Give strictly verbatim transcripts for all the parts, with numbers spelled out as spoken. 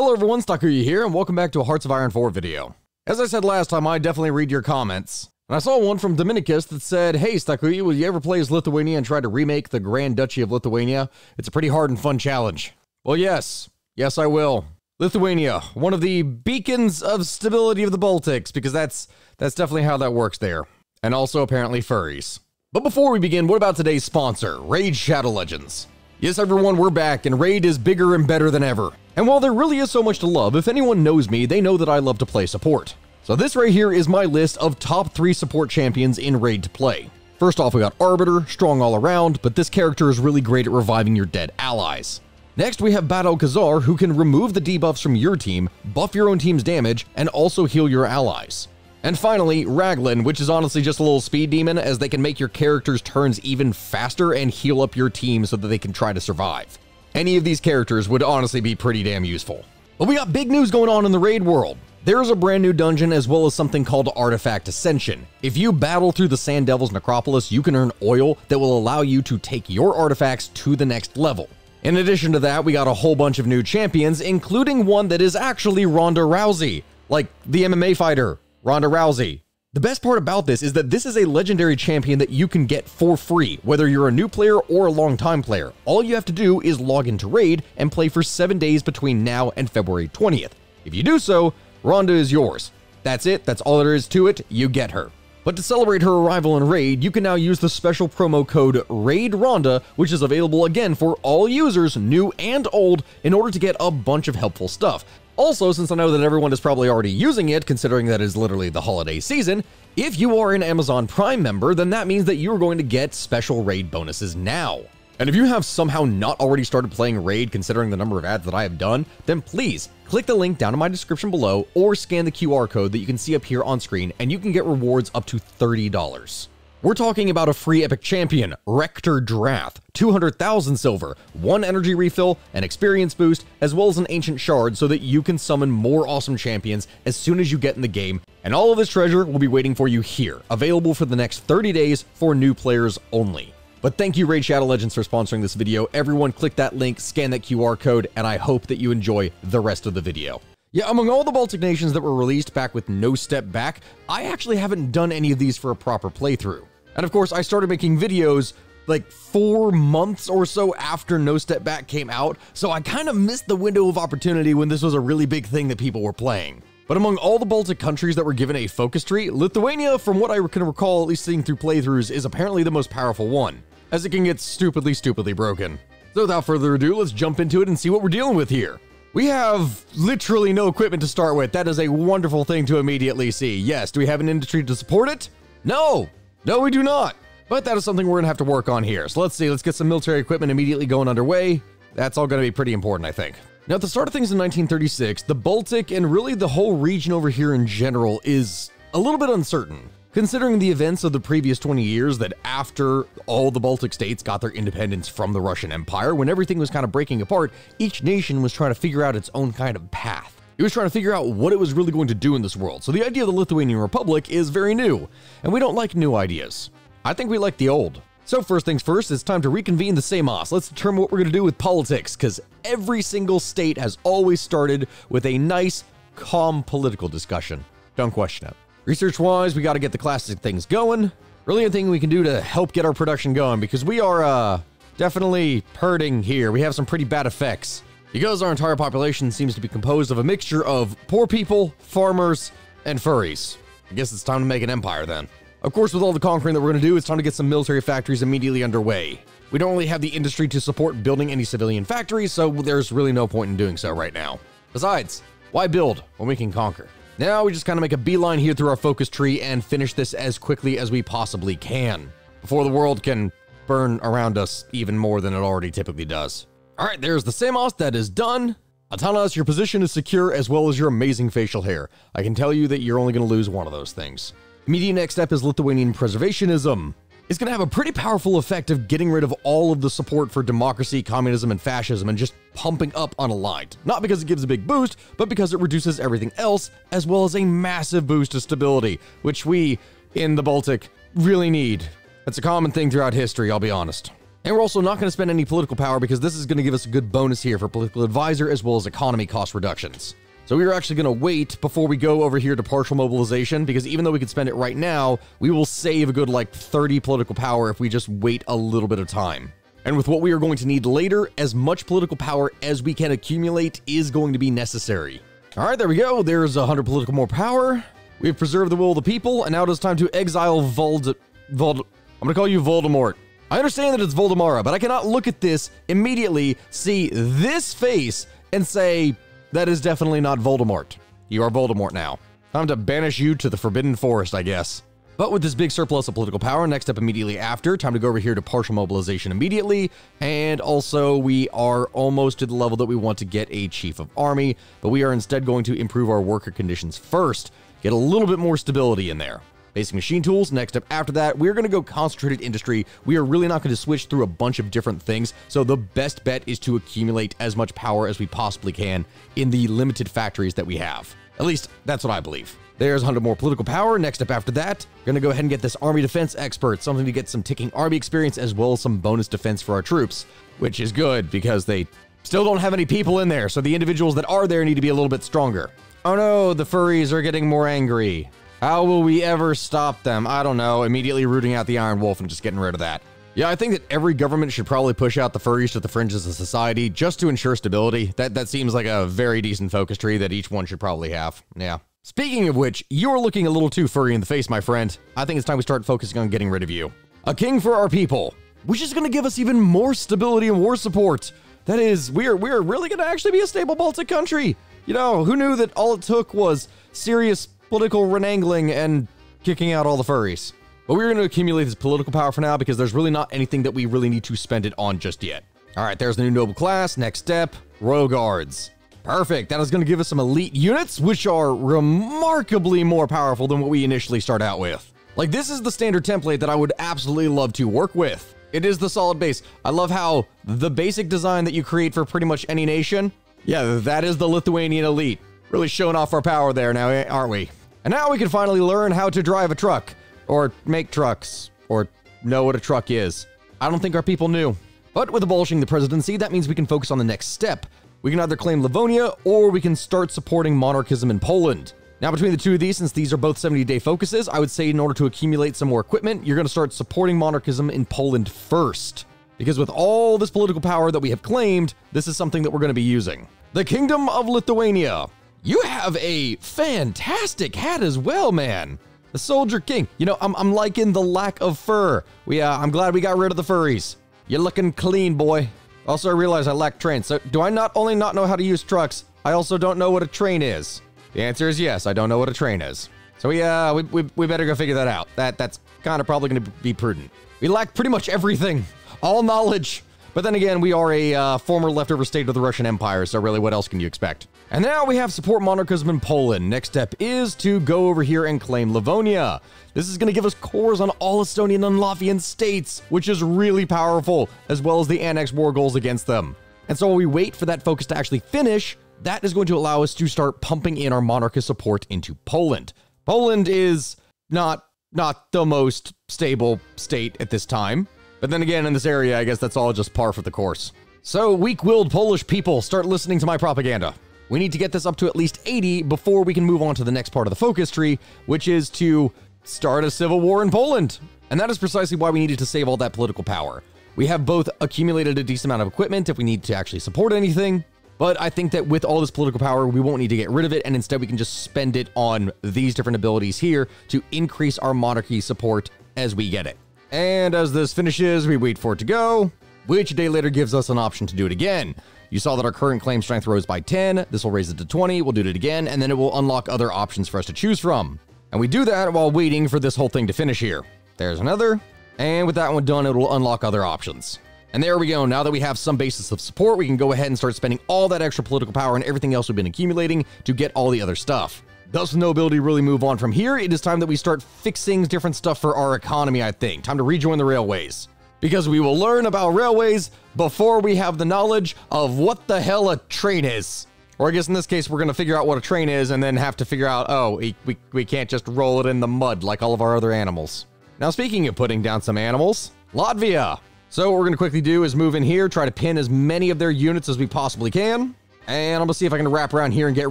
Hello everyone, Stakuya here, and welcome back to a Hearts of Iron four video. As I said last time, I definitely read your comments. And I saw one from Dominicus that said, "Hey Stakuya, will you ever play as Lithuania and try to remake the Grand Duchy of Lithuania? It's a pretty hard and fun challenge." Well, yes. Yes, I will. Lithuania, one of the beacons of stability of the Baltics, because that's, that's definitely how that works there. And also, apparently, furries. But before we begin, what about today's sponsor, Raid Shadow Legends? Yes, everyone, we're back, and Raid is bigger and better than ever. And while there really is so much to love, if anyone knows me, they know that I love to play support. So this right here is my list of top three support champions in Raid to play. First off, we got Arbiter, strong all around, but this character is really great at reviving your dead allies. Next, we have Battle Kazar, who can remove the debuffs from your team, buff your own team's damage, and also heal your allies. And finally, Raglan, which is honestly just a little speed demon, as they can make your character's turns even faster and heal up your team so that they can try to survive. Any of these characters would honestly be pretty damn useful. But we got big news going on in the Raid world. There is a brand new dungeon as well as something called Artifact Ascension. If you battle through the Sand Devil's Necropolis, you can earn oil that will allow you to take your artifacts to the next level. In addition to that, we got a whole bunch of new champions, including one that is actually Ronda Rousey, like the M M A fighter Ronda Rousey. The best part about this is that this is a legendary champion that you can get for free, whether you're a new player or a long-time player. All you have to do is log into Raid and play for seven days between now and February twentieth. If you do so, Ronda is yours. That's it, that's all there is to it, you get her. But to celebrate her arrival in Raid, you can now use the special promo code RAIDRONDA, which is available again for all users, new and old, in order to get a bunch of helpful stuff. Also, since I know that everyone is probably already using it, considering that is literally the holiday season, if you are an Amazon Prime member, then that means that you are going to get special Raid bonuses now. And if you have somehow not already started playing Raid, considering the number of ads that I have done, then please click the link down in my description below or scan the Q R code that you can see up here on screen, and you can get rewards up to thirty dollars. We're talking about a free epic champion, Rector Drath, two hundred thousand silver, one energy refill, an experience boost, as well as an ancient shard so that you can summon more awesome champions as soon as you get in the game, and all of this treasure will be waiting for you here, available for the next thirty days for new players only. But thank you, Raid Shadow Legends, for sponsoring this video. Everyone click that link, scan that Q R code, and I hope that you enjoy the rest of the video. Yeah, among all the Baltic nations that were released back with No Step Back, I actually haven't done any of these for a proper playthrough. And of course, I started making videos like four months or so after No Step Back came out, so I kind of missed the window of opportunity when this was a really big thing that people were playing. But among all the Baltic countries that were given a focus tree, Lithuania, from what I can recall, at least seeing through playthroughs, is apparently the most powerful one, as it can get stupidly, stupidly broken. So without further ado, let's jump into it and see what we're dealing with here. We have literally no equipment to start with. That is a wonderful thing to immediately see. Yes, do we have an industry to support it? No! No, we do not. But that is something we're going to have to work on here. So let's see. Let's get some military equipment immediately going underway. That's all going to be pretty important, I think. Now, at the start of things in nineteen thirty-six, the Baltic and really the whole region over here in general is a little bit uncertain, considering the events of the previous twenty years that after all the Baltic states got their independence from the Russian Empire, when everything was kind of breaking apart, each nation was trying to figure out its own kind of path. He was trying to figure out what it was really going to do in this world. So the idea of the Lithuanian Republic is very new, and we don't like new ideas. I think we like the old. So first things first, it's time to reconvene the Seimas. Let's determine what we're going to do with politics, because every single state has always started with a nice, calm political discussion. Don't question it. Research-wise, we got to get the classic things going. Really anything we can do to help get our production going, because we are uh, definitely hurting here. We have some pretty bad effects. Because our entire population seems to be composed of a mixture of poor people, farmers, and furries. I guess it's time to make an empire then. Of course, with all the conquering that we're going to do, it's time to get some military factories immediately underway. We don't really have the industry to support building any civilian factories, so there's really no point in doing so right now. Besides, why build when we can conquer? Now we just kind of make a beeline here through our focus tree and finish this as quickly as we possibly can, before the world can burn around us even more than it already typically does. All right, there's the Seimas. That is done. Atanas, your position is secure, as well as your amazing facial hair. I can tell you that you're only going to lose one of those things. Immediate next step is Lithuanian preservationism. It's going to have a pretty powerful effect of getting rid of all of the support for democracy, communism, and fascism, and just pumping up on Allied. Not because it gives a big boost, but because it reduces everything else, as well as a massive boost to stability, which we, in the Baltic, really need. That's a common thing throughout history, I'll be honest. And we're also not going to spend any political power because this is going to give us a good bonus here for political advisor as well as economy cost reductions. So we're actually going to wait before we go over here to partial mobilization, because even though we could spend it right now, we will save a good like thirty political power if we just wait a little bit of time. And with what we are going to need later, as much political power as we can accumulate is going to be necessary. All right, there we go. There's one hundred political more power. We have preserved the will of the people, and now it is time to exile Vold... Vold... I'm going to call you Voldemort. I understand that it's Voldemara, but I cannot look at this immediately, see this face, and say, that is definitely not Voldemort. You are Voldemort now. Time to banish you to the Forbidden Forest, I guess. But with this big surplus of political power, next up immediately after, time to go over here to partial mobilization immediately, and also we are almost to the level that we want to get a chief of army, but we are instead going to improve our worker conditions first, get a little bit more stability in there. Basic machine tools, next up after that, we're going to go concentrated industry. We are really not going to switch through a bunch of different things, so the best bet is to accumulate as much power as we possibly can in the limited factories that we have. At least, that's what I believe. There's one hundred more political power. Next up after that, we're going to go ahead and get this army defense expert, something to get some ticking army experience as well as some bonus defense for our troops, which is good because they still don't have any people in there, so the individuals that are there need to be a little bit stronger. Oh no, the furries are getting more angry. How will we ever stop them? I don't know. Immediately rooting out the Iron Wolf and just getting rid of that. Yeah, I think that every government should probably push out the furries to the fringes of society just to ensure stability. That, that seems like a very decent focus tree that each one should probably have. Yeah. Speaking of which, you're looking a little too furry in the face, my friend. I think it's time we start focusing on getting rid of you. A king for our people, which is going to give us even more stability and war support. That is, we're, we're really going to actually be a stable Baltic country. You know, who knew that all it took was serious political wrangling and kicking out all the furries? But we're going to accumulate this political power for now because there's really not anything that we really need to spend it on just yet. All right, there's the new noble class. Next step, Royal Guards. Perfect. That is going to give us some elite units, which are remarkably more powerful than what we initially start out with. Like, this is the standard template that I would absolutely love to work with. It is the solid base. I love how the basic design that you create for pretty much any nation, yeah, that is the Lithuanian elite. Really showing off our power there now, aren't we? And now we can finally learn how to drive a truck, or make trucks, or know what a truck is. I don't think our people knew. But with abolishing the presidency, that means we can focus on the next step. We can either claim Livonia, or we can start supporting monarchism in Poland. Now, between the two of these, since these are both seventy-day focuses, I would say in order to accumulate some more equipment, you're going to start supporting monarchism in Poland first. Because with all this political power that we have claimed, this is something that we're going to be using. The Kingdom of Lithuania. You have a fantastic hat as well, man. The Soldier King. You know, I'm, I'm liking the lack of fur. We, uh, I'm glad we got rid of the furries. You're looking clean, boy. Also, I realize I lack trains, so do I not only not know how to use trucks, I also don't know what a train is? The answer is yes, I don't know what a train is. So we, uh, we, we, we better go figure that out. That, that's kind of probably going to be prudent. We lack pretty much everything, all knowledge. But then again, we are a uh, former leftover state of the Russian Empire, so really what else can you expect? And now we have support monarchism in Poland. Next step is to go over here and claim Livonia. This is going to give us cores on all Estonian and Latvian states, which is really powerful, as well as the annexed war goals against them. And so while we wait for that focus to actually finish, that is going to allow us to start pumping in our monarchist support into Poland. Poland is not, not the most stable state at this time. But then again, in this area, I guess that's all just par for the course. So, weak-willed Polish people, start listening to my propaganda. We need to get this up to at least eighty before we can move on to the next part of the focus tree, which is to start a civil war in Poland. And that is precisely why we needed to save all that political power. We have both accumulated a decent amount of equipment if we need to actually support anything, but I think that with all this political power, we won't need to get rid of it, and instead we can just spend it on these different abilities here to increase our monarchy support as we get it. And as this finishes, we wait for it to go, which a day later gives us an option to do it again. You saw that our current claim strength rose by ten. This will raise it to twenty. We'll do it again, and then it will unlock other options for us to choose from. And we do that while waiting for this whole thing to finish here. There's another. And with that one done, it will unlock other options. And there we go. Now that we have some basis of support, we can go ahead and start spending all that extra political power and everything else we've been accumulating to get all the other stuff. Thus, with no ability to really move on from here, it is time that we start fixing different stuff for our economy, I think. Time to rejoin the railways. Because we will learn about railways before we have the knowledge of what the hell a train is. Or I guess in this case, we're going to figure out what a train is and then have to figure out, oh, we, we, we can't just roll it in the mud like all of our other animals. Now, speaking of putting down some animals, Latvia. So what we're going to quickly do is move in here, try to pin as many of their units as we possibly can. And I'm going to see if I can wrap around here and get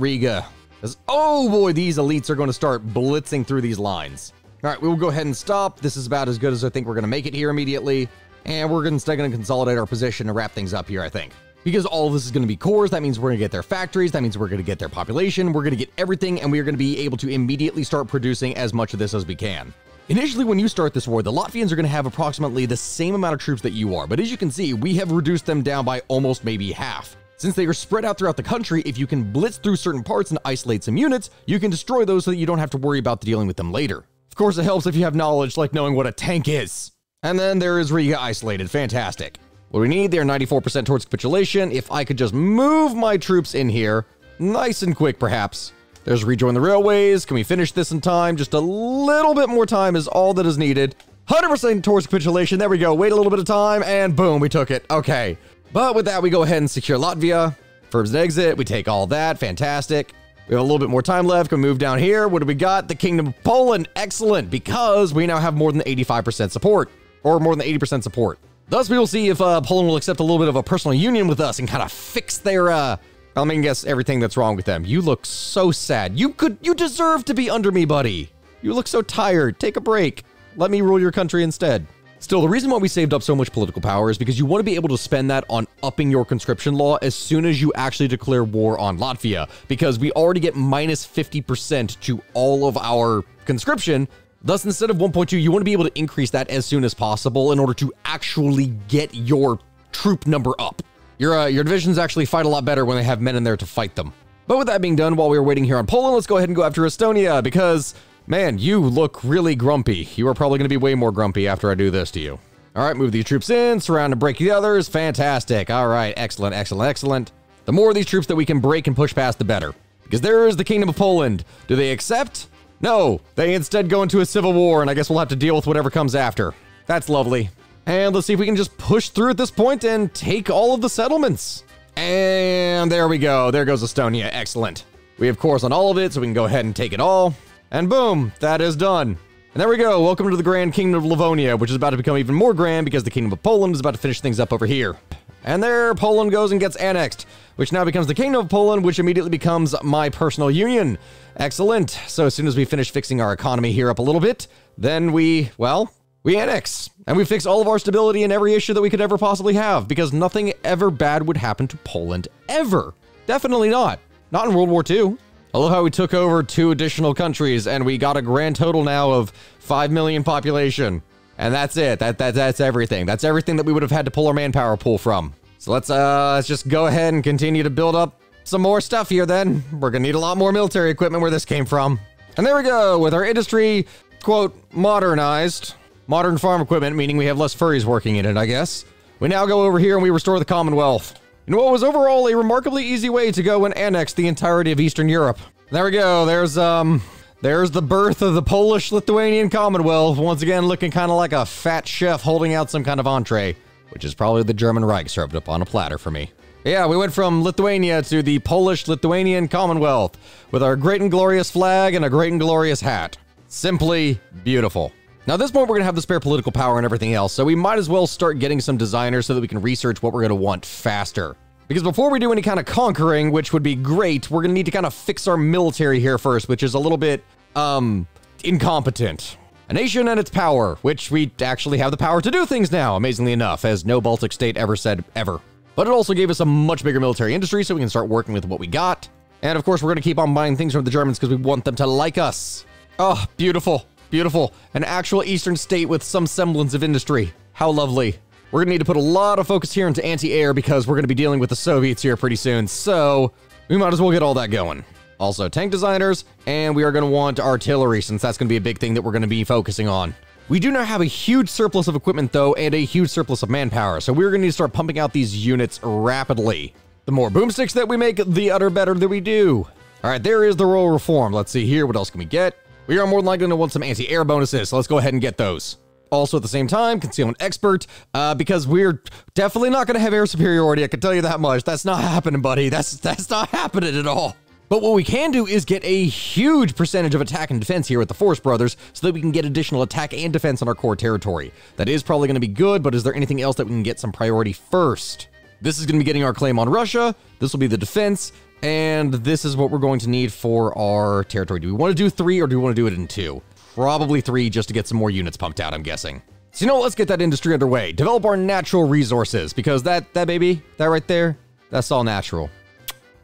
Riga. Because, oh boy, these elites are going to start blitzing through these lines. All right, we will go ahead and stop. This is about as good as I think we're going to make it here immediately. And we're instead going to consolidate our position and wrap things up here, I think. Because all of this is going to be cores, that means we're going to get their factories, that means we're going to get their population, we're going to get everything, and we are going to be able to immediately start producing as much of this as we can. Initially, when you start this war, the Latvians are going to have approximately the same amount of troops that you are, but as you can see, we have reduced them down by almost maybe half. Since they are spread out throughout the country, if you can blitz through certain parts and isolate some units, you can destroy those so that you don't have to worry about dealing with them later. Of course, it helps if you have knowledge like knowing what a tank is. And then there is Riga isolated, fantastic. What we need, they're ninety-four percent towards capitulation. If I could just move my troops in here, nice and quick perhaps. There's rejoin the railways. Can we finish this in time? Just a little bit more time is all that is needed. one hundred percent towards capitulation, there we go. Wait a little bit of time and boom, we took it, okay. But with that, we go ahead and secure Latvia. Firm's an exit, we take all that, fantastic. We have a little bit more time left, can we move down here? What do we got? The Kingdom of Poland, excellent, because we now have more than eighty-five percent support, or more than eighty percent support. Thus, we will see if uh, Poland will accept a little bit of a personal union with us and kind of fix their, uh, I mean, guess everything that's wrong with them. You look so sad. You could, you deserve to be under me, buddy. You look so tired. Take a break. Let me rule your country instead. Still, the reason why we saved up so much political power is because you want to be able to spend that on upping your conscription law as soon as you actually declare war on Latvia, because we already get minus fifty percent to all of our conscription. Thus, instead of one point two, you want to be able to increase that as soon as possible in order to actually get your troop number up. Your, uh, your divisions actually fight a lot better when they have men in there to fight them. But with that being done, while we are waiting here on Poland, let's go ahead and go after Estonia because, man, you look really grumpy. You are probably going to be way more grumpy after I do this to you. All right, move these troops in, surround and break the others. Fantastic. All right, excellent, excellent, excellent. The more of these troops that we can break and push past, the better. Because there is the Kingdom of Poland. Do they accept? No, they instead go into a civil war, and I guess we'll have to deal with whatever comes after. That's lovely. And let's see if we can just push through at this point and take all of the settlements. And there we go. There goes Estonia. Excellent. We have cores on all of it, so we can go ahead and take it all. And boom, that is done. And there we go. Welcome to the Grand Kingdom of Livonia, which is about to become even more grand because the Kingdom of Poland is about to finish things up over here. And there, Poland goes and gets annexed, which now becomes the Kingdom of Poland, which immediately becomes my personal union. Excellent. So as soon as we finish fixing our economy here up a little bit, then we, well, we annex. And we fix all of our stability and every issue that we could ever possibly have, because nothing ever bad would happen to Poland, ever. Definitely not. Not in World War Two. I love how we took over two additional countries, and we got a grand total now of five million population. And that's it. That, that that's everything. That's everything that we would have had to pull our manpower pool from. So let's uh let's just go ahead and continue to build up some more stuff here then. We're gonna need a lot more military equipment where this came from. And there we go, with our industry, quote, modernized. Modern farm equipment, meaning we have less furries working in it, I guess. We now go over here and we restore the Commonwealth. In what was overall a remarkably easy way to go and annex the entirety of Eastern Europe. There we go, there's um There's the birth of the Polish-Lithuanian Commonwealth, once again looking kind of like a fat chef holding out some kind of entree, which is probably the German Reich served up on a platter for me. Yeah, we went from Lithuania to the Polish-Lithuanian Commonwealth with our great and glorious flag and a great and glorious hat. Simply beautiful. Now at this point, we're going to have the spare political power and everything else, so we might as well start getting some designers so that we can research what we're going to want faster. Because before we do any kind of conquering, which would be great, we're going to need to kind of fix our military here first, which is a little bit, um, incompetent. A nation and its power, which we actually have the power to do things now, amazingly enough, as no Baltic state ever said ever. But it also gave us a much bigger military industry, so we can start working with what we got. And of course, we're going to keep on buying things from the Germans because we want them to like us. Oh, beautiful, beautiful. An actual Eastern state with some semblance of industry. How lovely. We're gonna need to put a lot of focus here into anti-air because we're gonna be dealing with the Soviets here pretty soon, so we might as well get all that going. Also, tank designers, and we are gonna want artillery since that's gonna be a big thing that we're gonna be focusing on. We do now have a huge surplus of equipment though, and a huge surplus of manpower, so we're gonna need to start pumping out these units rapidly. The more boomsticks that we make, the utter better that we do. All right, there is the Royal Reform. Let's see here, what else can we get? We are more than likely gonna want some anti-air bonuses, so let's go ahead and get those. Also at the same time, concealment expert, uh, because we're definitely not going to have air superiority. I can tell you that much. That's not happening, buddy. That's that's not happening at all. But what we can do is get a huge percentage of attack and defense here with the Forest Brothers so that we can get additional attack and defense on our core territory. That is probably going to be good, but is there anything else that we can get some priority first? This is going to be getting our claim on Russia. This will be the defense. And this is what we're going to need for our territory. Do we want to do three or do we want to do it in two? Probably three just to get some more units pumped out, I'm guessing. So, you know, let's get that industry underway. Develop our natural resources because that, that baby, that right there, that's all natural.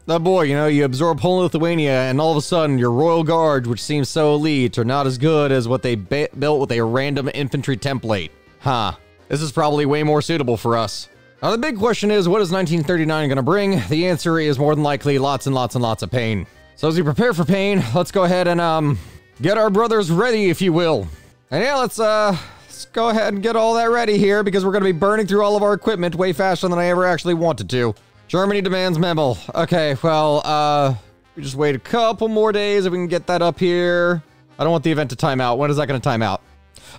That boy, you know, you absorb Poland, Lithuania, and all of a sudden your Royal Guard, which seems so elite, are not as good as what they built with a random infantry template. Huh. This is probably way more suitable for us. Now, the big question is, what is nineteen thirty-nine going to bring? The answer is more than likely lots and lots and lots of pain. So as we prepare for pain, let's go ahead and um get our brothers ready, if you will. And yeah, let's, uh, let's go ahead and get all that ready here because we're going to be burning through all of our equipment way faster than I ever actually wanted to. Germany demands Memel. Okay, well, uh, we just wait a couple more days if we can get that up here. I don't want the event to time out. When is that going to time out?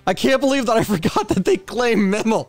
I can't believe that I forgot that they claim Memel.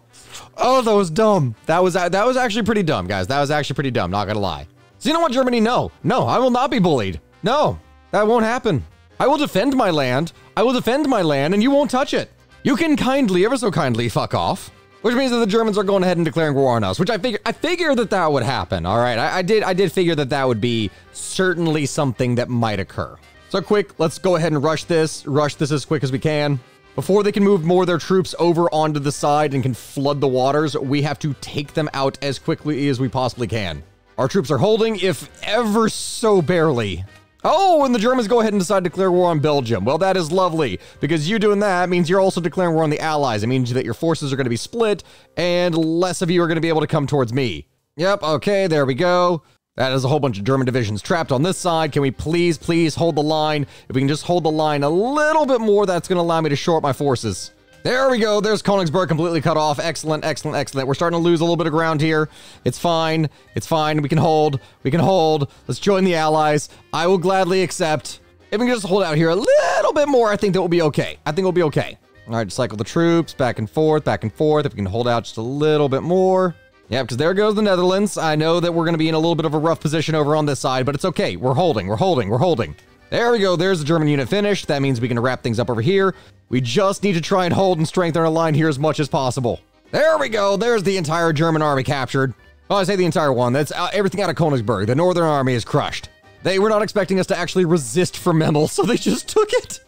Oh, that was dumb. That was that was actually pretty dumb, guys. That was actually pretty dumb, not gonna lie. So you know what, Germany? No, no, I will not be bullied. No, that won't happen. I will defend my land. I will defend my land, and you won't touch it. You can kindly, ever so kindly, fuck off. Which means that the Germans are going ahead and declaring war on us, which I figure I figured that that would happen. All right, I, I did I did figure that that would be certainly something that might occur. So quick, let's go ahead and rush this. Rush this as quick as we can. Before they can move more of their troops over onto the side and can flood the waters, we have to take them out as quickly as we possibly can. Our troops are holding, if ever so barely. Oh, and the Germans go ahead and decide to declare war on Belgium. Well, that is lovely, because you doing that means you're also declaring war on the Allies. It means that your forces are going to be split, and less of you are going to be able to come towards me. Yep, okay, there we go. That is a whole bunch of German divisions trapped on this side. Can we please, please hold the line? If we can just hold the line a little bit more, that's going to allow me to shore up my forces. There we go. There's Königsberg completely cut off. Excellent, excellent, excellent. We're starting to lose a little bit of ground here. It's fine. It's fine. We can hold. We can hold. Let's join the Allies. I will gladly accept. If we can just hold out here a little bit more, I think that will be okay. I think we'll be okay. All right, just cycle the troops back and forth, back and forth. If we can hold out just a little bit more. Yeah, because there goes the Netherlands. I know that we're going to be in a little bit of a rough position over on this side, but it's okay. We're holding, we're holding, we're holding. There we go. There's the German unit finished. That means we can wrap things up over here. We just need to try and hold and strengthen our line here as much as possible. There we go. There's the entire German army captured. Oh, I say the entire one. That's uh, everything out of Königsberg. The Northern Army is crushed. They were not expecting us to actually resist from Memel, so they just took it.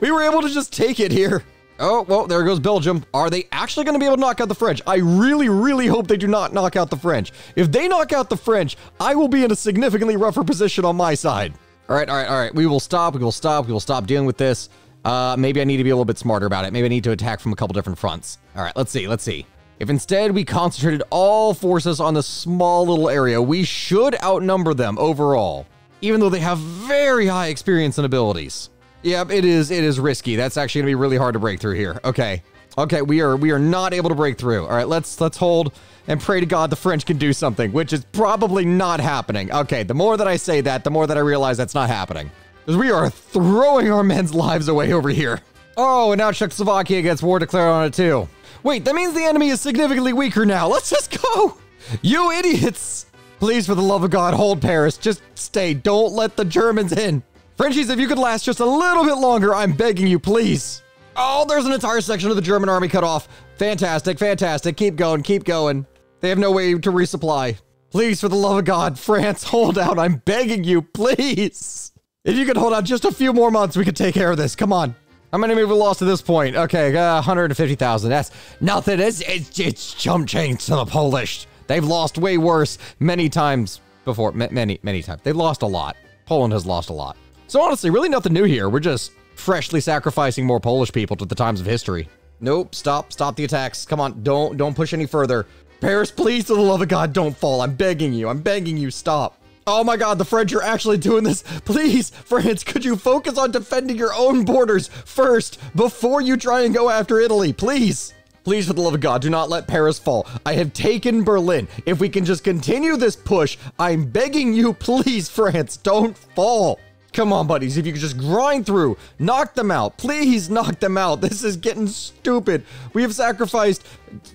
We were able to just take it here. Oh, well, there goes Belgium. Are they actually going to be able to knock out the French? I really, really hope they do not knock out the French. If they knock out the French, I will be in a significantly rougher position on my side. All right, all right, all right. We will stop. We will stop. We will stop dealing with this. Uh, maybe I need to be a little bit smarter about it. Maybe I need to attack from a couple different fronts. All right, let's see. Let's see. If instead we concentrated all forces on this small little area, we should outnumber them overall, even though they have very high experience and abilities. Yep, it is it is risky. That's actually gonna be really hard to break through here. Okay. Okay, we are we are not able to break through. All right, let's let's hold and pray to God the French can do something, which is probably not happening. Okay, the more that I say that, the more that I realize that's not happening. Because we are throwing our men's lives away over here. Oh, and now Czechoslovakia gets war declared on it too. Wait, that means the enemy is significantly weaker now. Let's just go! You idiots! Please, for the love of God, hold Paris. Just stay. Don't let the Germans in. Frenchies, if you could last just a little bit longer, I'm begging you, please. Oh, there's an entire section of the German army cut off. Fantastic, fantastic. Keep going, keep going. They have no way to resupply. Please, for the love of God, France, hold out. I'm begging you, please. If you could hold out just a few more months, we could take care of this. Come on. How many have we lost at this point? Okay, uh, one hundred fifty thousand. That's nothing. It's, it's, it's chump change to the Polish. They've lost way worse many times before. M many, many times. They've lost a lot. Poland has lost a lot. So honestly, really nothing new here. We're just freshly sacrificing more Polish people to the times of history. Nope, stop, stop the attacks. Come on, don't, don't push any further. Paris, please, for the love of God, don't fall. I'm begging you, I'm begging you, stop. Oh my God, the French are actually doing this. Please, France, could you focus on defending your own borders first before you try and go after Italy, please? Please, for the love of God, do not let Paris fall. I have taken Berlin. If we can just continue this push, I'm begging you, please, France, don't fall. Come on, buddies, if you could just grind through, knock them out. Please knock them out. This is getting stupid. We have sacrificed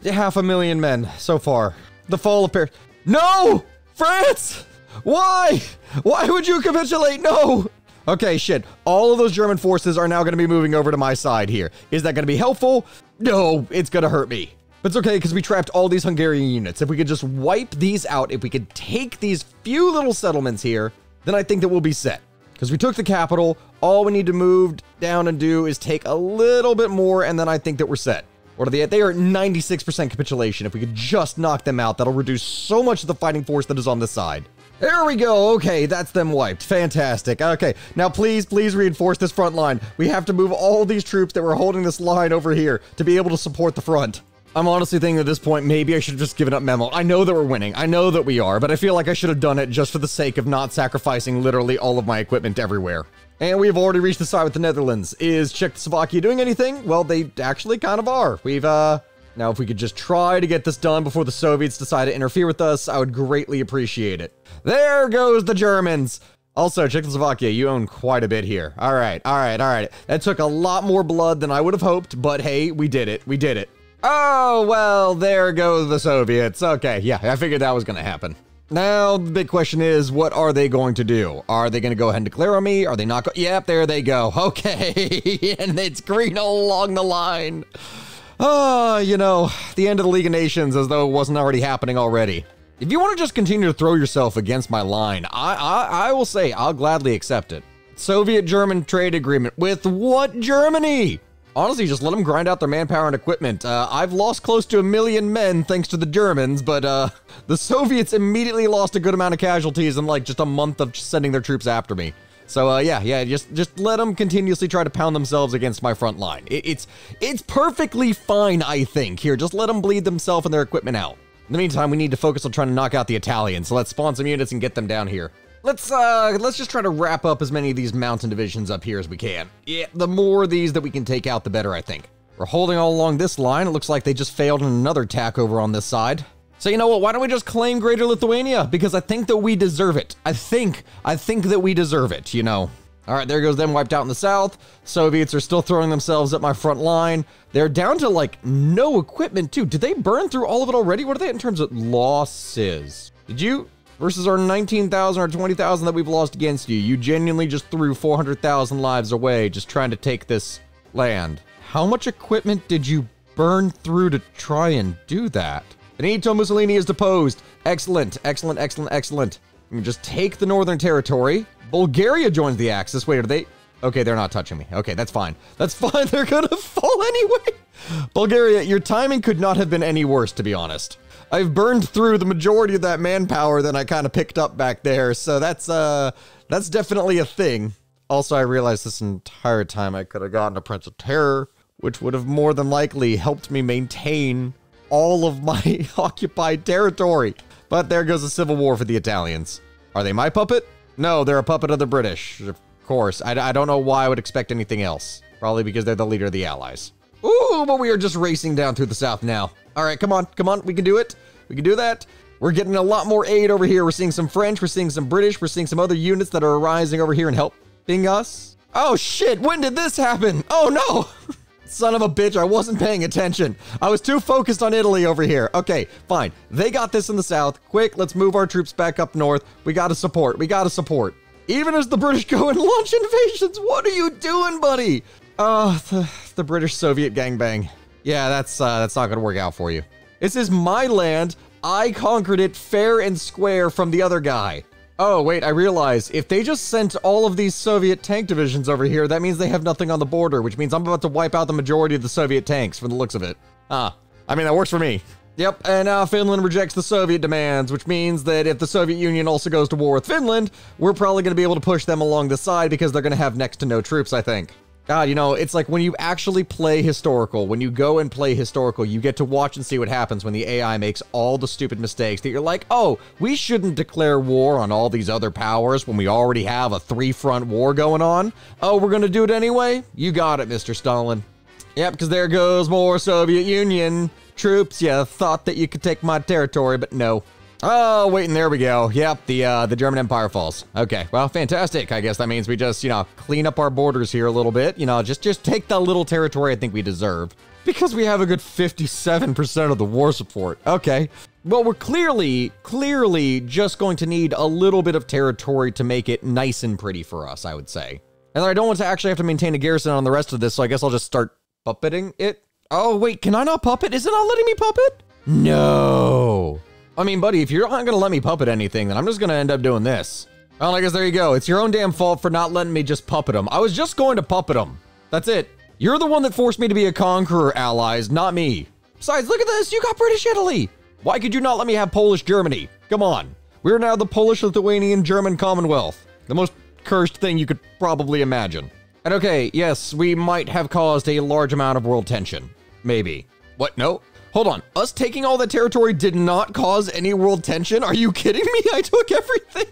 half a million men so far. The fall of Paris. No! France! Why? Why would you capitulate? No! Okay, shit. All of those German forces are now going to be moving over to my side here. Is that going to be helpful? No, it's going to hurt me. But it's okay, because we trapped all these Hungarian units. If we could just wipe these out, if we could take these few little settlements here, then I think that we'll be set. Because we took the capital, all we need to move down and do is take a little bit more, and then I think that we're set. What are they at? They are at ninety-six percent capitulation. If we could just knock them out, that'll reduce so much of the fighting force that is on this side. There we go. Okay, that's them wiped. Fantastic. Okay, now please, please reinforce this front line. We have to move all these troops that were holding this line over here to be able to support the front. I'm honestly thinking at this point, maybe I should have just given up Memel. I know that we're winning. I know that we are, but I feel like I should have done it just for the sake of not sacrificing literally all of my equipment everywhere. And we've already reached the side with the Netherlands. Is Czechoslovakia doing anything? Well, they actually kind of are. We've, uh... Now, if we could just try to get this done before the Soviets decide to interfere with us, I would greatly appreciate it. There goes the Germans! Also, Czechoslovakia, you own quite a bit here. All right, all right, all right. That took a lot more blood than I would have hoped, but hey, we did it. We did it. Oh, well, there go the Soviets. Okay, yeah, I figured that was going to happen. Now, the big question is, what are they going to do? Are they going to go ahead and declare on me? Are they not going? Yep, there they go. Okay, and it's green all along the line. Ah, oh, you know, the end of the League of Nations, as though it wasn't already happening already. If you want to just continue to throw yourself against my line, I, I, I will say I'll gladly accept it. Soviet-German trade agreement with what Germany? Honestly, just let them grind out their manpower and equipment. Uh, I've lost close to a million men thanks to the Germans, but uh, the Soviets immediately lost a good amount of casualties in like just a month of sending their troops after me. So uh, yeah, yeah, just just let them continuously try to pound themselves against my front line. It, it's it's perfectly fine, I think. Here, just let them bleed themselves and their equipment out. In the meantime, we need to focus on trying to knock out the Italians. So let's spawn some units and get them down here. Let's uh, let's just try to wrap up as many of these mountain divisions up here as we can. Yeah, the more of these that we can take out, the better, I think. We're holding all along this line. It looks like they just failed in another attack over on this side. So you know what? Why don't we just claim Greater Lithuania? Because I think that we deserve it. I think, I think that we deserve it, you know. All right, there goes them wiped out in the south. Soviets are still throwing themselves at my front line. They're down to, like, no equipment, too. Did they burn through all of it already? What are they in terms of losses? Did you... Versus our nineteen thousand or twenty thousand that we've lost against you. You genuinely just threw four hundred thousand lives away just trying to take this land. How much equipment did you burn through to try and do that? Benito Mussolini is deposed. Excellent, excellent, excellent, excellent. We can just take the Northern Territory. Bulgaria joins the Axis. Wait, are they... Okay, they're not touching me. Okay, that's fine. That's fine. They're gonna fall anyway. Bulgaria, your timing could not have been any worse, to be honest. I've burned through the majority of that manpower that I kind of picked up back there, so that's uh, that's definitely a thing. Also, I realized this entire time I could have gotten a Prince of Terror, which would have more than likely helped me maintain all of my occupied territory. But there goes a civil war for the Italians. Are they my puppet? No, they're a puppet of the British, of course. I, I don't know why I would expect anything else. Probably because they're the leader of the Allies. Ooh, but we are just racing down through the south now. All right, come on, come on. We can do it. We can do that. We're getting a lot more aid over here. We're seeing some French. We're seeing some British. We're seeing some other units that are arising over here and helping us. Oh, shit. When did this happen? Oh, no. Son of a bitch. I wasn't paying attention. I was too focused on Italy over here. Okay, fine. They got this in the south. Quick, let's move our troops back up north. We got to support. We got to support. Even as the British go and launch invasions, what are you doing, buddy? Oh, the, the British-Soviet gangbang. Yeah, that's uh, that's not going to work out for you. This is my land. I conquered it fair and square from the other guy. Oh, wait, I realize. If they just sent all of these Soviet tank divisions over here, that means they have nothing on the border, which means I'm about to wipe out the majority of the Soviet tanks from the looks of it. Ah, I mean, that works for me. Yep, and now Finland rejects the Soviet demands, which means that if the Soviet Union also goes to war with Finland, we're probably going to be able to push them along the side because they're going to have next to no troops, I think. God, you know, it's like when you actually play historical, when you go and play historical, you get to watch and see what happens when the A I makes all the stupid mistakes that you're like, oh, we shouldn't declare war on all these other powers when we already have a three-front war going on. Oh, we're going to do it anyway? You got it, Mister Stalin. Yep, because there goes more Soviet Union troops. Yeah, thought that you could take my territory, but no. Oh, wait, and there we go. Yep, the uh, the German Empire falls. Okay, well, fantastic. I guess that means we just, you know, clean up our borders here a little bit. You know, just, just take the little territory I think we deserve. Because we have a good fifty-seven percent of the war support. Okay, Well, we're clearly, clearly just going to need a little bit of territory to make it nice and pretty for us, I would say. And I don't want to actually have to maintain a garrison on the rest of this, so I guess I'll just start puppeting it. Oh, wait, can I not puppet? Is it not letting me puppet? No. I mean, buddy, if you're not going to let me puppet anything, then I'm just going to end up doing this. Well, I guess there you go. It's your own damn fault for not letting me just puppet them. I was just going to puppet them. That's it. You're the one that forced me to be a conqueror, allies, not me. Besides, look at this. You got British Italy. Why could you not let me have Polish Germany? Come on. We're now the Polish-Lithuanian German Commonwealth. The most cursed thing you could probably imagine. And okay, yes, we might have caused a large amount of world tension. Maybe. What? No? Hold on. Us taking all that territory did not cause any world tension? Are you kidding me? I took everything.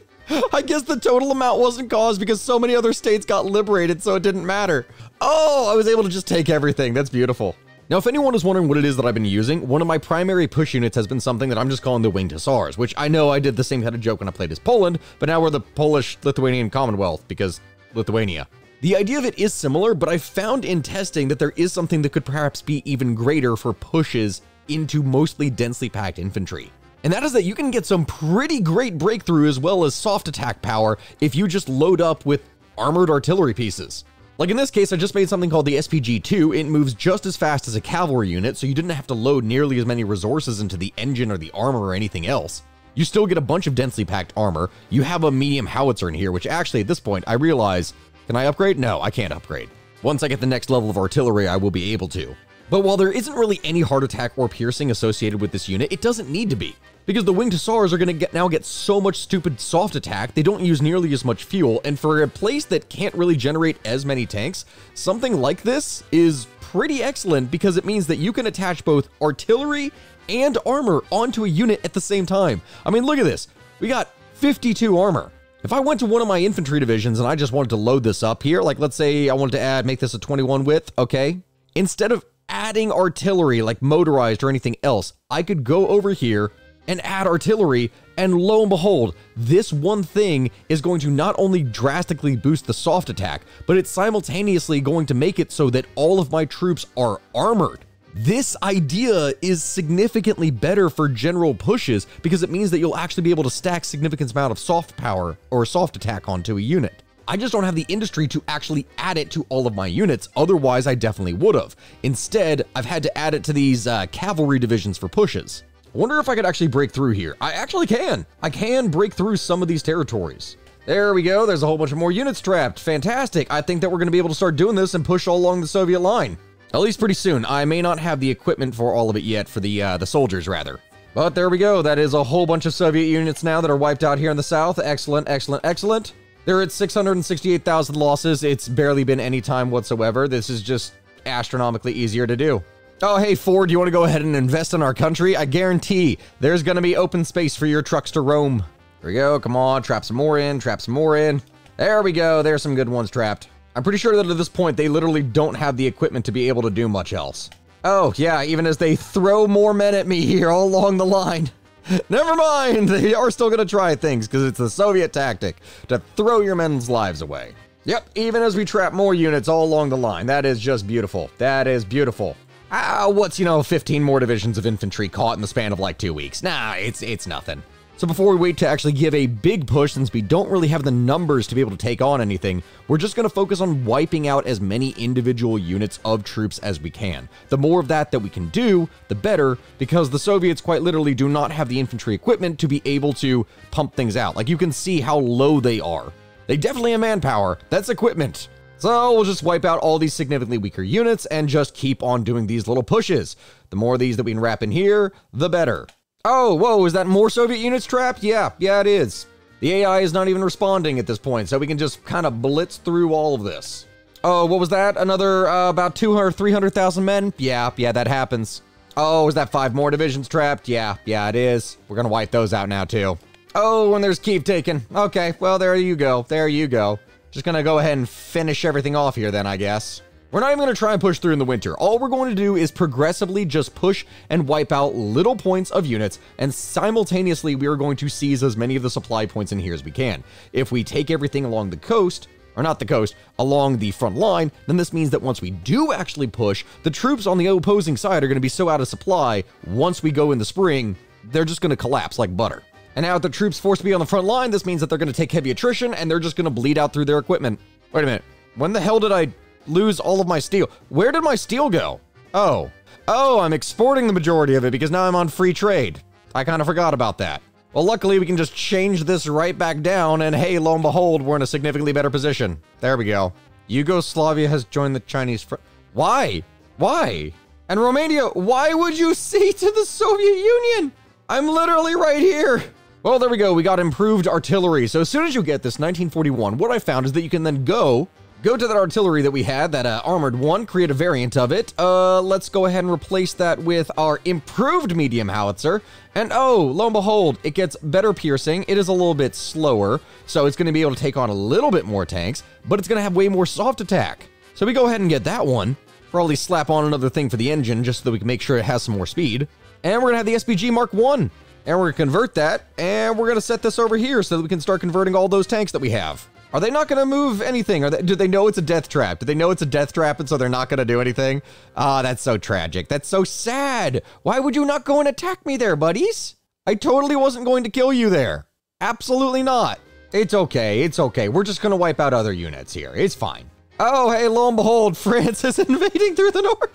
I guess the total amount wasn't caused because so many other states got liberated, so it didn't matter. Oh, I was able to just take everything. That's beautiful. Now, if anyone is wondering what it is that I've been using, one of my primary push units has been something that I'm just calling the Winged Hussars, which I know I did the same kind of joke when I played as Poland, but now we're the Polish-Lithuanian Commonwealth because Lithuania. The idea of it is similar, but I've found in testing that there is something that could perhaps be even greater for pushes into mostly densely packed infantry. And that is that you can get some pretty great breakthrough as well as soft attack power if you just load up with armored artillery pieces. Like in this case, I just made something called the S P G two. It moves just as fast as a cavalry unit, so you didn't have to load nearly as many resources into the engine or the armor or anything else. You still get a bunch of densely packed armor. You have a medium howitzer in here, which actually at this point, I realize, can I upgrade? No, I can't upgrade. Once I get the next level of artillery, I will be able to. But while there isn't really any heart attack or piercing associated with this unit, it doesn't need to be. Because the Winged Hussars are going to get now get so much stupid soft attack, they don't use nearly as much fuel, and for a place that can't really generate as many tanks, something like this is pretty excellent because it means that you can attach both artillery and armor onto a unit at the same time. I mean, look at this. We got fifty-two armor. If I went to one of my infantry divisions and I just wanted to load this up here, like let's say I wanted to add, make this a twenty-one width, okay? Instead of adding artillery like motorized or anything else, I could go over here and add artillery, and lo and behold, this one thing is going to not only drastically boost the soft attack, but it's simultaneously going to make it so that all of my troops are armored. This idea is significantly better for general pushes because it means that you'll actually be able to stack significant amount of soft power or soft attack onto a unit. I just don't have the industry to actually add it to all of my units, otherwise I definitely would have. Instead, I've had to add it to these uh, cavalry divisions for pushes. I wonder if I could actually break through here. I actually can. I can break through some of these territories. There we go. There's a whole bunch of more units trapped. Fantastic. I think that we're going to be able to start doing this and push all along the Soviet line. At least pretty soon. I may not have the equipment for all of it yet, for the uh, the soldiers rather. But there we go. That is a whole bunch of Soviet units now that are wiped out here in the south. Excellent, excellent, excellent. They're at six hundred sixty-eight thousand losses. It's barely been any time whatsoever. This is just astronomically easier to do. Oh, hey, Ford, you want to go ahead and invest in our country? I guarantee there's going to be open space for your trucks to roam. There we go. Come on. Trap some more in. Trap some more in. There we go. There's some good ones trapped. I'm pretty sure that at this point, they literally don't have the equipment to be able to do much else. Oh, yeah, even as they throw more men at me here all along the line. Never mind. They are still going to try things because it's the Soviet tactic to throw your men's lives away. Yep, even as we trap more units all along the line. That is just beautiful. That is beautiful. Ah, uh, what's, you know, fifteen more divisions of infantry caught in the span of like two weeks? Nah, it's it's nothing. So before we wait to actually give a big push, since we don't really have the numbers to be able to take on anything, we're just going to focus on wiping out as many individual units of troops as we can. The more of that that we can do, the better, because the Soviets quite literally do not have the infantry equipment to be able to pump things out. Like, you can see how low they are. They definitely have manpower. That's equipment. So we'll just wipe out all these significantly weaker units and just keep on doing these little pushes. The more of these that we can wrap in here, the better. Oh, whoa, is that more Soviet units trapped? Yeah, yeah, it is. The A I is not even responding at this point, so we can just kind of blitz through all of this. Oh, what was that? Another uh, about two hundred, three hundred thousand men? Yeah, yeah, that happens. Oh, is that five more divisions trapped? Yeah, yeah, it is. We're going to wipe those out now, too. Oh, and there's Kiev taken. Okay, well, there you go. There you go. Just gonna go ahead and finish everything off here then, I guess. We're not even gonna try and push through in the winter. All we're going to do is progressively just push and wipe out little points of units, and simultaneously we are going to seize as many of the supply points in here as we can. If we take everything along the coast, or not the coast, along the front line, then this means that once we do actually push, the troops on the opposing side are gonna be so out of supply once we go in the spring they're just going to collapse like butter. And now with the troops forced to be on the front line, this means that they're going to take heavy attrition and they're just going to bleed out through their equipment. Wait a minute. When the hell did I lose all of my steel? Where did my steel go? Oh. Oh, I'm exporting the majority of it because now I'm on free trade. I kind of forgot about that. Well, luckily, we can just change this right back down, and hey, lo and behold, we're in a significantly better position. There we go. Yugoslavia has joined the Chinese front. Why? Why? And Romania, why would you cede to the Soviet Union? I'm literally right here. Well, there we go. We got improved artillery. So as soon as you get this nineteen forty-one, what I found is that you can then go, go to that artillery that we had, that uh, armored one, create a variant of it. Uh, let's go ahead and replace that with our improved medium howitzer. And oh, lo and behold, it gets better piercing. It is a little bit slower, so it's going to be able to take on a little bit more tanks, but it's going to have way more soft attack. So we go ahead and get that one. Probably slap on another thing for the engine just so that we can make sure it has some more speed. And we're going to have the S P G Mark one. And we're going to convert that. And we're going to set this over here so that we can start converting all those tanks that we have. Are they not going to move anything? Are they, do they know it's a death trap? Do they know it's a death trap and so they're not going to do anything? Ah, that's so tragic. That's so sad. Why would you not go and attack me there, buddies? I totally wasn't going to kill you there. Absolutely not. It's okay. It's okay. We're just going to wipe out other units here. It's fine. Oh, hey, lo and behold, France is invading through the north.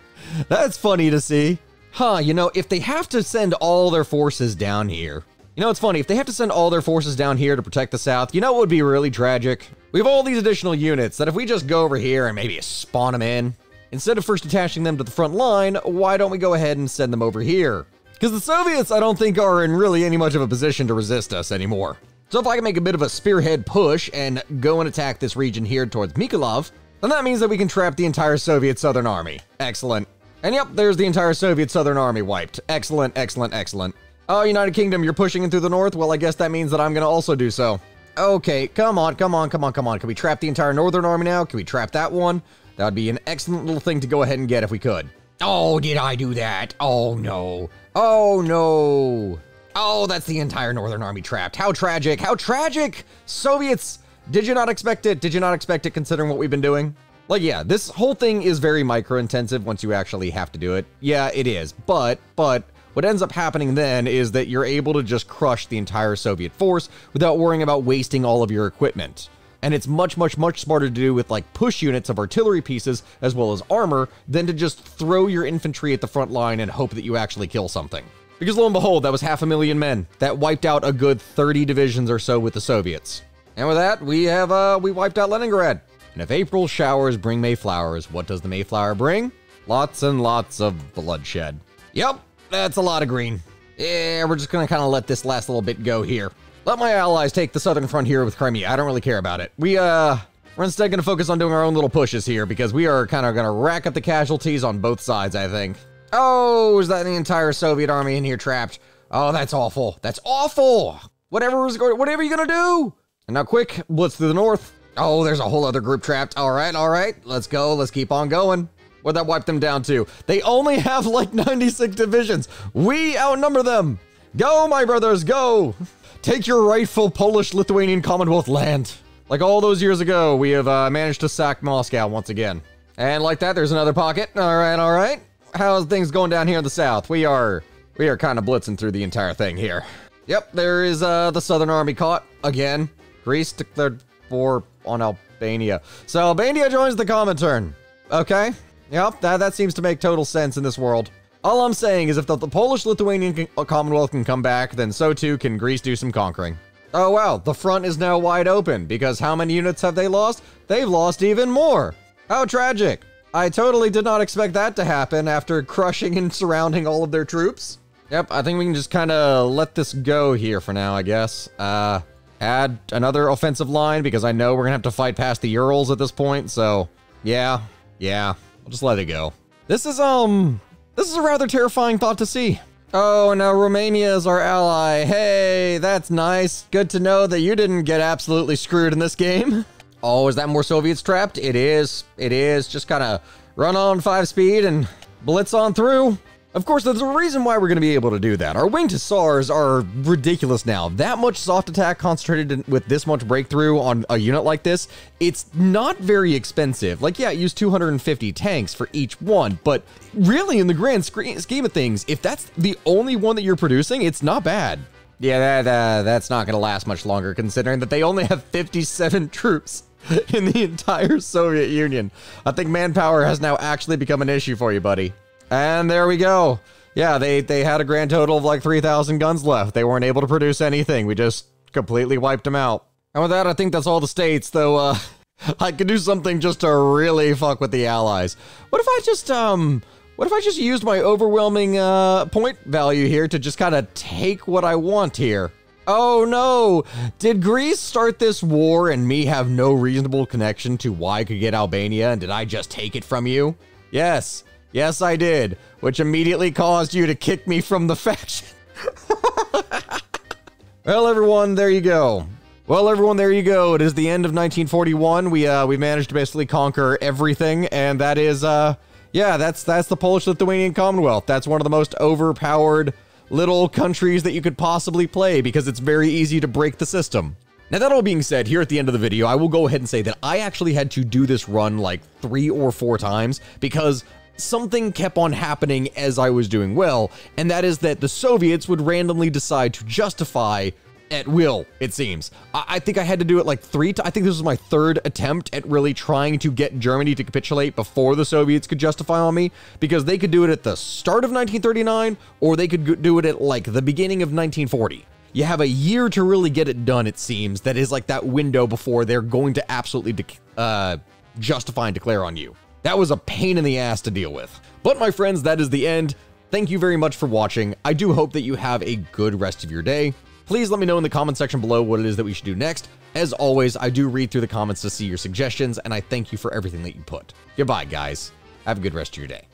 That's funny to see. Huh, you know, if they have to send all their forces down here. You know, it's funny, if they have to send all their forces down here to protect the south, you know what would be really tragic? We have all these additional units that if we just go over here and maybe spawn them in, instead of first attaching them to the front line, why don't we go ahead and send them over here? Because the Soviets, I don't think, are in really any much of a position to resist us anymore. So if I can make a bit of a spearhead push and go and attack this region here towards Mykolaiv, and that means that we can trap the entire Soviet Southern Army. Excellent. And yep, there's the entire Soviet Southern Army wiped. Excellent, excellent, excellent. Oh, United Kingdom, you're pushing in through the north? Well, I guess that means that I'm going to also do so. Okay, come on, come on, come on, come on. Can we trap the entire Northern Army now? Can we trap that one? That would be an excellent little thing to go ahead and get if we could. Oh, did I do that? Oh, no. Oh, no. Oh, that's the entire Northern Army trapped. How tragic. How tragic. Soviets. Did you not expect it? Did you not expect it considering what we've been doing? Like, yeah, this whole thing is very micro-intensive once you actually have to do it. Yeah, it is. But, but, what ends up happening then is that you're able to just crush the entire Soviet force without worrying about wasting all of your equipment. And it's much, much, much smarter to do with, like, push units of artillery pieces as well as armor than to just throw your infantry at the front line and hope that you actually kill something. Because lo and behold, that was half a million men. That wiped out a good thirty divisions or so with the Soviets. And with that, we have, uh, we wiped out Leningrad. And if April showers bring May flowers, what does the Mayflower bring? Lots and lots of bloodshed. Yep, that's a lot of green. Yeah, we're just gonna kind of let this last little bit go here. Let my allies take the southern front here with Crimea. I don't really care about it. We, uh, we're instead gonna focus on doing our own little pushes here because we are kind of gonna rack up the casualties on both sides, I think. Oh, is that the entire Soviet army in here trapped? Oh, that's awful. That's awful. Whatever was going, whatever you're gonna do. And now quick, blitz through the north. Oh, there's a whole other group trapped. All right, all right. Let's go. Let's keep on going. What'd that wipe them down to? They only have like ninety-six divisions. We outnumber them. Go, my brothers, go. Take your rightful Polish-Lithuanian Commonwealth land. Like all those years ago, we have uh, managed to sack Moscow once again. And like that, there's another pocket. All right, all right. How's things going down here in the south? We are, we are kind of blitzing through the entire thing here. Yep, there is uh, the Southern Army caught again. Greece took their war on Albania. So Albania joins the Comintern. Okay. Yep, that, that seems to make total sense in this world. All I'm saying is if the, the Polish-Lithuanian Commonwealth can come back, then so too can Greece do some conquering. Oh, wow. The front is now wide open because how many units have they lost? They've lost even more. How tragic. I totally did not expect that to happen after crushing and surrounding all of their troops. Yep, I think we can just kind of let this go here for now, I guess. Uh... Add another offensive line because I know we're going to have to fight past the Urals at this point. So yeah, yeah, we'll just let it go. This is, um, this is a rather terrifying thought to see. Oh, and now Romania is our ally. Hey, that's nice. Good to know that you didn't get absolutely screwed in this game. Oh, is that more Soviets trapped? It is. It is. Just kind of run on five speed and blitz on through. Of course, there's a reason why we're going to be able to do that. Our winged hussars are ridiculous now. That much soft attack concentrated in, with this much breakthrough on a unit like this, it's not very expensive. Like, yeah, it used two hundred fifty tanks for each one, but really in the grand scheme of things, if that's the only one that you're producing, it's not bad. Yeah, that, uh, that's not going to last much longer, considering that they only have fifty-seven troops in the entire Soviet Union. I think manpower has now actually become an issue for you, buddy. And there we go. Yeah, they, they had a grand total of like three thousand guns left. They weren't able to produce anything. We just completely wiped them out. And with that, I think that's all the states, though uh, I could do something just to really fuck with the Allies. What if I just, um, what if I just used my overwhelming uh, point value here to just kind of take what I want here? Oh no! Did Greece start this war and me have no reasonable connection to why I could get Albania, and did I just take it from you? Yes. Yes, I did, which immediately caused you to kick me from the faction. Well, everyone, there you go. Well, everyone, there you go. It is the end of nineteen forty-one. We uh, we managed to basically conquer everything, and that is, uh, yeah, that's that's the Polish-Lithuanian Commonwealth. That's one of the most overpowered little countries that you could possibly play because it's very easy to break the system. Now, that all being said, here at the end of the video, I will go ahead and say that I actually had to do this run like three or four times because something kept on happening as I was doing well, and that is that the Soviets would randomly decide to justify at will, it seems. I, I think I had to do it like three times. I think this was my third attempt at really trying to get Germany to capitulate before the Soviets could justify on me, because they could do it at the start of nineteen thirty-nine, or they could do it at like the beginning of nineteen forty. You have a year to really get it done, it seems. That is like that window before they're going to absolutely uh, justify and declare on you. That was a pain in the ass to deal with. But my friends, that is the end. Thank you very much for watching. I do hope that you have a good rest of your day. Please let me know in the comment section below what it is that we should do next. As always, I do read through the comments to see your suggestions, and I thank you for everything that you put. Goodbye, guys. Have a good rest of your day.